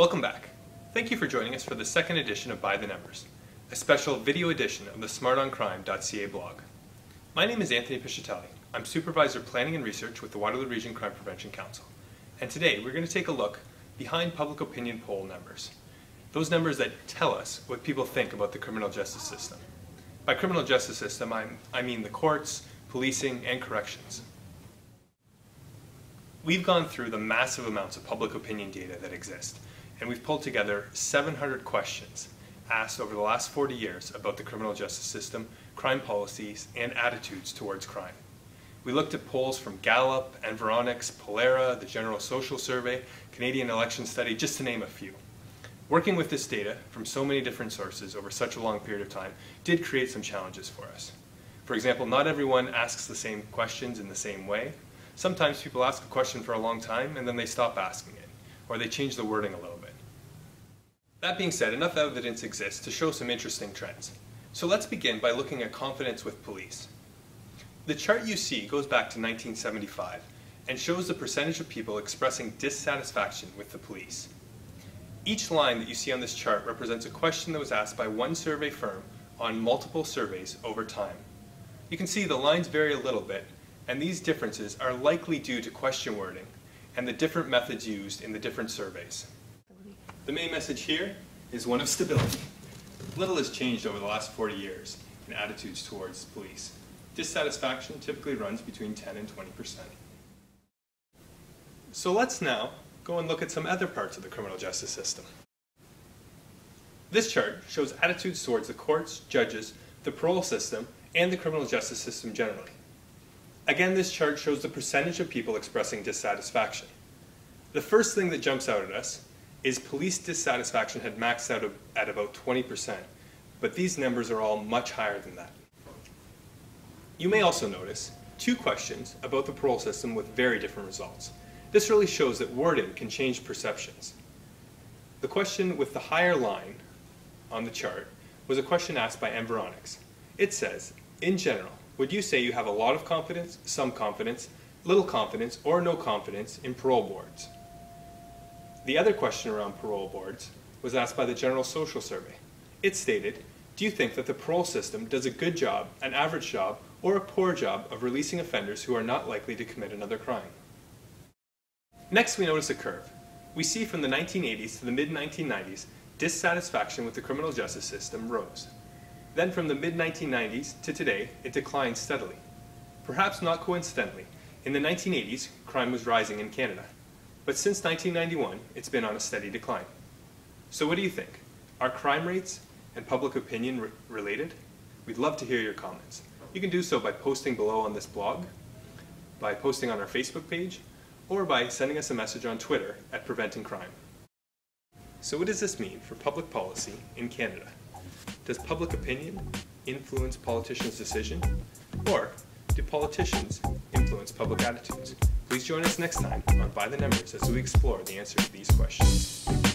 Welcome back. Thank you for joining us for the second edition of By the Numbers, a special video edition of the smartoncrime.ca blog. My name is Anthony Piscitelli. I'm Supervisor Planning and Research with the Waterloo Region Crime Prevention Council. And today we're going to take a look behind public opinion poll numbers, those numbers that tell us what people think about the criminal justice system. By criminal justice system, I mean the courts, policing, and corrections. We've gone through the massive amounts of public opinion data that exist, and we've pulled together 700 questions asked over the last 40 years about the criminal justice system, crime policies, and attitudes towards crime. We looked at polls from Gallup, Environics, Polera, the General Social Survey, Canadian Election Study, just to name a few. Working with this data from so many different sources over such a long period of time did create some challenges for us. For example, not everyone asks the same questions in the same way. Sometimes people ask a question for a long time and then they stop asking it, or they change the wording a little bit. That being said, enough evidence exists to show some interesting trends. So let's begin by looking at confidence with police. The chart you see goes back to 1975 and shows the percentage of people expressing dissatisfaction with the police. Each line that you see on this chart represents a question that was asked by one survey firm on multiple surveys over time. You can see the lines vary a little bit, and these differences are likely due to question wording and the different methods used in the different surveys. The main message here is one of stability. Little has changed over the last 40 years in attitudes towards police. Dissatisfaction typically runs between 10 and 20%. So let's now go and look at some other parts of the criminal justice system. This chart shows attitudes towards the courts, judges, the parole system, and the criminal justice system generally. Again, this chart shows the percentage of people expressing dissatisfaction. The first thing that jumps out at us is police dissatisfaction had maxed out at about 20%, but these numbers are all much higher than that. You may also notice two questions about the parole system with very different results. This really shows that wording can change perceptions. The question with the higher line on the chart was a question asked by Environics. It says, in general, would you say you have a lot of confidence, some confidence, little confidence, or no confidence in parole boards? The other question around parole boards was asked by the General Social Survey. It stated, do you think that the parole system does a good job, an average job, or a poor job of releasing offenders who are not likely to commit another crime? Next, we notice a curve. We see from the 1980s to the mid-1990s, dissatisfaction with the criminal justice system rose. Then from the mid-1990s to today, it declined steadily. Perhaps not coincidentally, in the 1980s, crime was rising in Canada. But since 1991, it's been on a steady decline. So what do you think? Are crime rates and public opinion related? We'd love to hear your comments. You can do so by posting below on this blog, by posting on our Facebook page, or by sending us a message on Twitter at Preventing Crime. So what does this mean for public policy in Canada? Does public opinion influence politicians' decision, or do politicians influence public attitudes? Please join us next time on By the Numbers as we explore the answer to these questions.